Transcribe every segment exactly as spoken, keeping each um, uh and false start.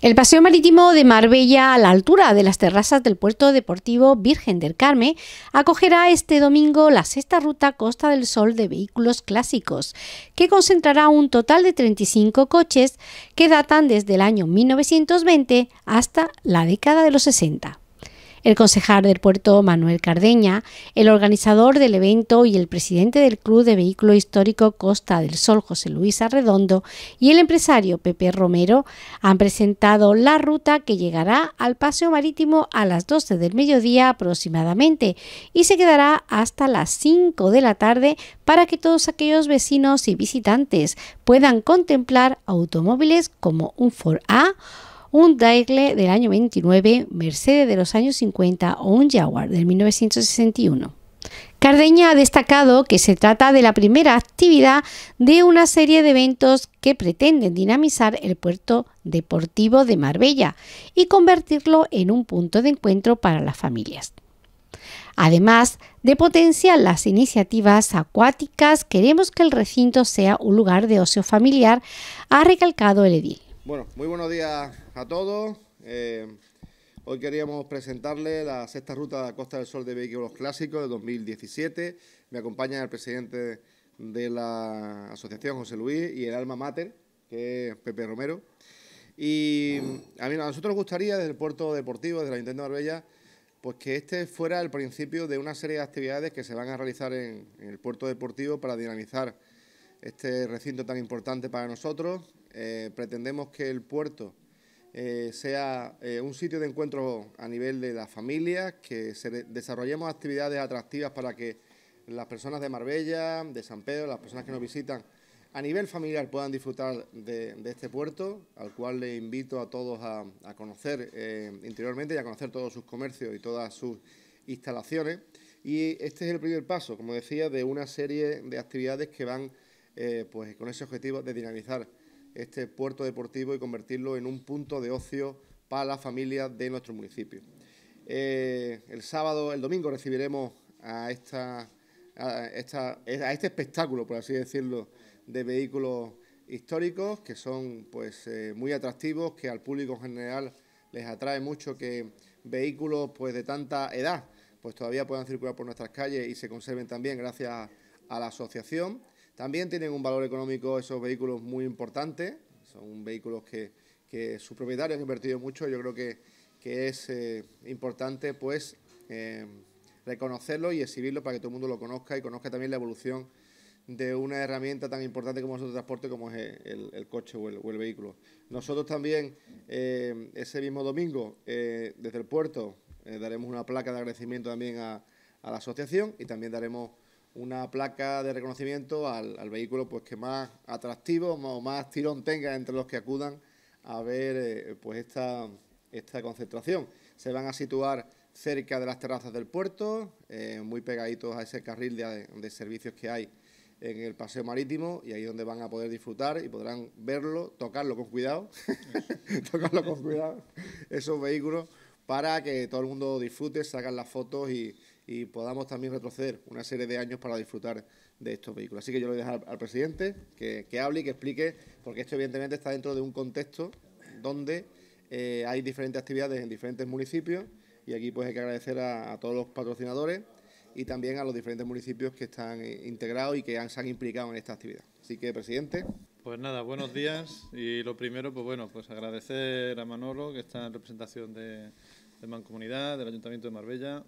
El paseo marítimo de Marbella, a la altura de las terrazas del Puerto Deportivo Virgen del Carmen, acogerá este domingo la sexta Ruta Costa del Sol de Vehículos Clásicos, que concentrará un total de treinta y cinco coches que datan desde el año mil novecientos veinte hasta la década de los sesenta. El concejal del puerto, Manuel Cardeña, el organizador del evento y el presidente del Club de Vehículos Históricos Costa del Sol, José Luis Arredondo, y el empresario Pepe Romero han presentado la ruta que llegará al Paseo Marítimo a las doce del mediodía aproximadamente y se quedará hasta las cinco de la tarde para que todos aquellos vecinos y visitantes puedan contemplar automóviles como un Ford A, un Daimler del año veintinueve, Mercedes de los años cincuenta o un Jaguar del mil novecientos sesenta y uno. Cardeña ha destacado que se trata de la primera actividad de una serie de eventos que pretenden dinamizar el puerto deportivo de Marbella y convertirlo en un punto de encuentro para las familias. Además de potenciar las iniciativas acuáticas, queremos que el recinto sea un lugar de ocio familiar, ha recalcado el edil. Bueno, muy buenos días a todos. Eh, hoy queríamos presentarle la sexta ruta de la Costa del Sol de Vehículos Clásicos de dos mil diecisiete. Me acompaña el presidente de la asociación, José Luis, y el alma mater, que es Pepe Romero. Y a mí, a nosotros nos gustaría, desde el puerto deportivo, desde la Ayuntamiento de Marbella, pues que este fuera el principio de una serie de actividades que se van a realizar en, en el puerto deportivo para dinamizar este recinto tan importante para nosotros. Eh, pretendemos que el puerto eh, sea eh, un sitio de encuentro a nivel de las familias, que se desarrollemos actividades atractivas para que las personas de Marbella, de San Pedro, las personas que nos visitan a nivel familiar puedan disfrutar de, de este puerto, al cual les invito a todos a, a conocer eh, interiormente y a conocer todos sus comercios y todas sus instalaciones. Y este es el primer paso, como decía, de una serie de actividades que van eh, pues, con ese objetivo de dinamizar este puerto deportivo y convertirlo en un punto de ocio para las familias de nuestro municipio. Eh, el sábado, el domingo, recibiremos a, esta, a, esta, a este espectáculo, por así decirlo, de vehículos históricos que son pues eh, muy atractivos, que al público en general les atrae mucho que vehículos pues de tanta edad pues todavía puedan circular por nuestras calles y se conserven también gracias a, a la asociación. También tienen un valor económico esos vehículos muy importante, son vehículos que, que sus propietarios han invertido mucho. Yo creo que, que es eh, importante pues eh, reconocerlo y exhibirlo para que todo el mundo lo conozca y conozca también la evolución de una herramienta tan importante como es el transporte, como es el, el coche o el, o el vehículo. Nosotros también eh, ese mismo domingo eh, desde el puerto eh, daremos una placa de agradecimiento también a, a la asociación y también daremos una placa de reconocimiento al, al vehículo pues que más atractivo o más, más tirón tenga entre los que acudan a ver eh, pues esta, esta concentración. Se van a situar cerca de las terrazas del puerto, eh, muy pegaditos a ese carril de, de servicios que hay en el paseo marítimo, y ahí es donde van a poder disfrutar y podrán verlo, tocarlo con cuidado, tocarlo con cuidado, esos vehículos, para que todo el mundo disfrute, sacan las fotos y y podamos también retroceder una serie de años para disfrutar de estos vehículos. Así que yo le voy a dejar al presidente que, que hable y que explique, porque esto evidentemente está dentro de un contexto donde eh, hay diferentes actividades en diferentes municipios, y aquí pues hay que agradecer a, a todos los patrocinadores y también a los diferentes municipios que están integrados y que han, se han implicado en esta actividad. Así que, presidente. Pues nada, buenos días, y lo primero, pues bueno, pues agradecer a Manolo, que está en representación de, de Mancomunidad, del Ayuntamiento de Marbella,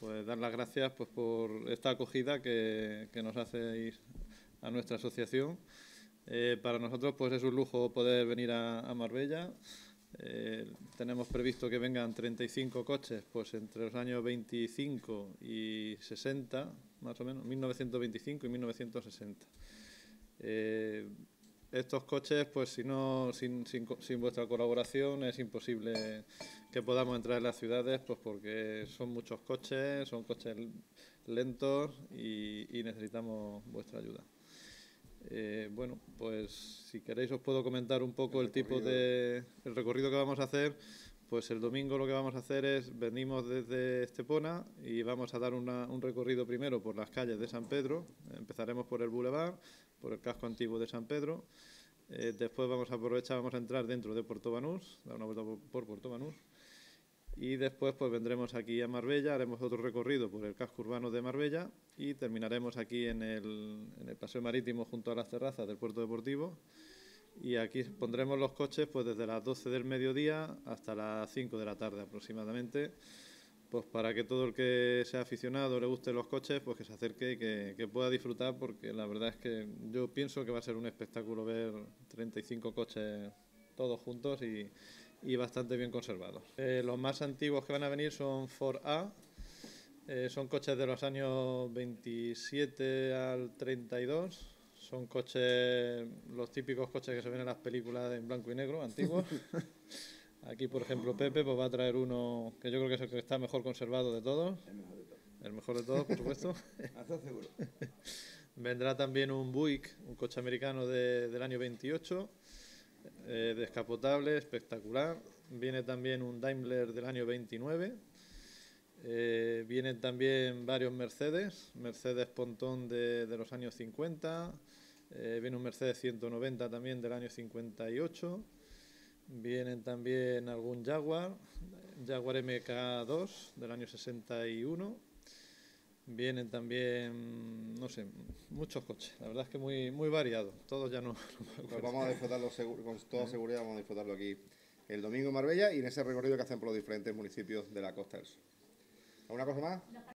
pues dar las gracias pues por esta acogida que, que nos hacéis a nuestra asociación. Eh, para nosotros pues es un lujo poder venir a, a Marbella. Eh, tenemos previsto que vengan treinta y cinco coches pues entre los años veinticinco y sesenta, más o menos, mil novecientos veinticinco y mil novecientos sesenta. Eh, estos coches, pues si no, sin, sin, sin vuestra colaboración es imposible que podamos entrar en las ciudades, pues porque son muchos coches, son coches lentos y, y necesitamos vuestra ayuda. Eh, bueno, pues si queréis os puedo comentar un poco el, el tipo de el recorrido que vamos a hacer. Pues el domingo lo que vamos a hacer es, venimos desde Estepona y vamos a dar una, un recorrido primero por las calles de San Pedro. Empezaremos por el bulevar, por el casco antiguo de San Pedro, Eh, después vamos a aprovechar, vamos a entrar dentro de Puerto Banús, dar una vuelta por, por Puerto Banús. Y después pues vendremos aquí a Marbella, haremos otro recorrido por el casco urbano de Marbella y terminaremos aquí en el, en el Paseo Marítimo junto a las terrazas del Puerto Deportivo. Y aquí pondremos los coches pues desde las doce del mediodía hasta las cinco de la tarde aproximadamente, pues para que todo el que sea aficionado, le gusten los coches, pues que se acerque y que, que pueda disfrutar, porque la verdad es que yo pienso que va a ser un espectáculo ver treinta y cinco coches todos juntos y, y bastante bien conservados. Eh, los más antiguos que van a venir son Ford A, eh, son coches de los años veintisiete al treinta y dos. Son coches, los típicos coches que se ven en las películas en blanco y negro, antiguos. Aquí, por ejemplo, Pepe pues va a traer uno que yo creo que es el que está mejor conservado de todos. El mejor de todos. El mejor de todos, por supuesto. Hasta seguro. Vendrá también un Buick, un coche americano de, del año veintiocho, eh, descapotable, espectacular. Viene también un Daimler del año veintinueve. Eh, vienen también varios Mercedes, Mercedes Pontón de, de los años cincuenta, eh, viene un Mercedes ciento noventa también del año cincuenta y ocho, vienen también algún Jaguar, Jaguar M K dos del año sesenta y uno, vienen también, no sé, muchos coches, la verdad es que muy, muy variado, todos ya no... no pues vamos a disfrutarlo con toda seguridad, vamos a disfrutarlo aquí el domingo en Marbella y en ese recorrido que hacen por los diferentes municipios de la Costa del Sur. ¿Alguna cosa más?